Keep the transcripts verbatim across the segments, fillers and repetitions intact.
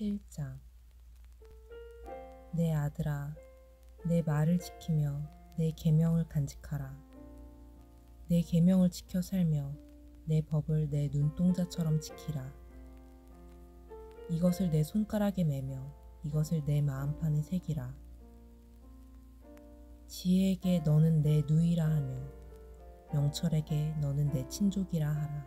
십칠 장 내 아들아, 내 말을 지키며 내 계명을 간직하라. 내 계명을 지켜 살며 내 법을 내 눈동자처럼 지키라. 이것을 내 손가락에 매며 이것을 내 마음판에 새기라. 지혜에게 너는 내 누이라 하며 명철에게 너는 내 친족이라 하라.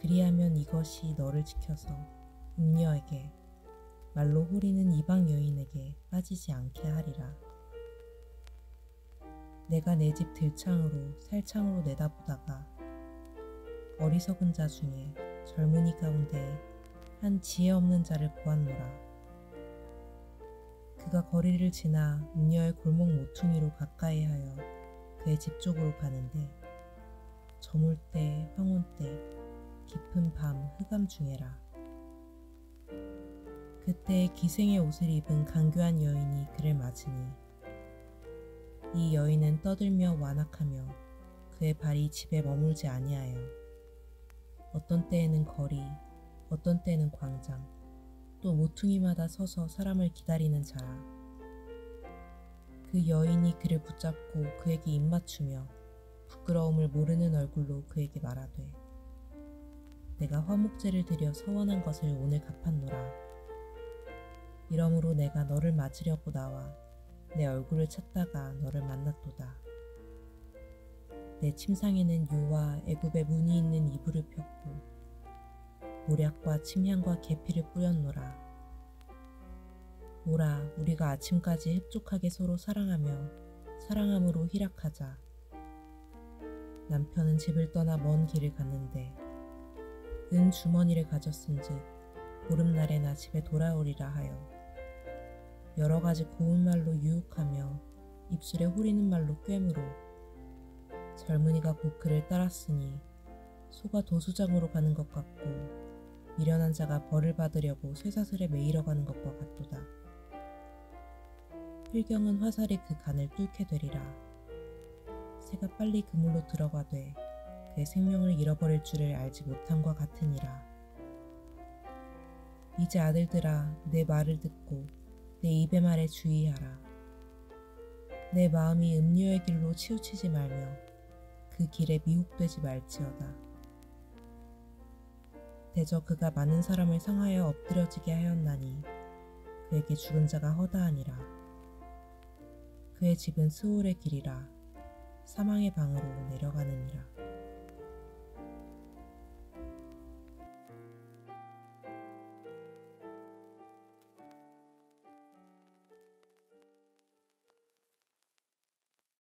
그리하면 이것이 너를 지켜서 음녀에게 말로 호리는 이방 여인에게 빠지지 않게 하리라. 내가 내 집 들창으로 살창으로 내다보다가 어리석은 자 중에 젊은이 가운데 한 지혜 없는 자를 보았노라. 그가 거리를 지나 음녀의 골목 모퉁이로 가까이 하여 그의 집 쪽으로 가는데 저물 때 황혼 때 깊은 밤 흑암 중에라. 그때 기생의 옷을 입은 간교한 여인이 그를 맞으니 이 여인은 떠들며 완악하며 그의 발이 집에 머물지 아니하여 어떤 때에는 거리, 어떤 때에는 광장, 또 모퉁이마다 서서 사람을 기다리는 자라. 그 여인이 그를 붙잡고 그에게 입맞추며 부끄러움을 모르는 얼굴로 그에게 말하되 내가 화목제를 드려 서원한 것을 오늘 갚았노라. 이러므로 내가 너를 맞으려고 나와 내 얼굴을 찾다가 너를 만났도다. 내 침상에는 유와 애굽의 문이 있는 이불을 폈고 모략과 침향과 계피를 뿌렸노라. 오라, 우리가 아침까지 흡족하게 서로 사랑하며 사랑함으로 희락하자. 남편은 집을 떠나 먼 길을 갔는데 은 주머니를 가졌은즉 보름날에나 집에 돌아오리라 하여 여러 가지 고운 말로 유혹하며 입술에 호리는 말로 꿰므로 젊은이가 곧 그를 따랐으니 소가 도수장으로 가는 것 같고 미련한 자가 벌을 받으려고 쇠사슬에 매이러 가는 것과 같도다. 필경은 화살이 그 간을 뚫게 되리라. 새가 빨리 그물로 들어가되 그의 생명을 잃어버릴 줄을 알지 못함과 같으니라. 이제 아들들아, 내 말을 듣고 내 입의 말에 주의하라. 내 마음이 음녀의 길로 치우치지 말며 그 길에 미혹되지 말지어다. 대저 그가 많은 사람을 상하여 엎드려지게 하였나니 그에게 죽은 자가 허다하니라. 그의 집은 스올의 길이라 사망의 방으로 내려가느니라.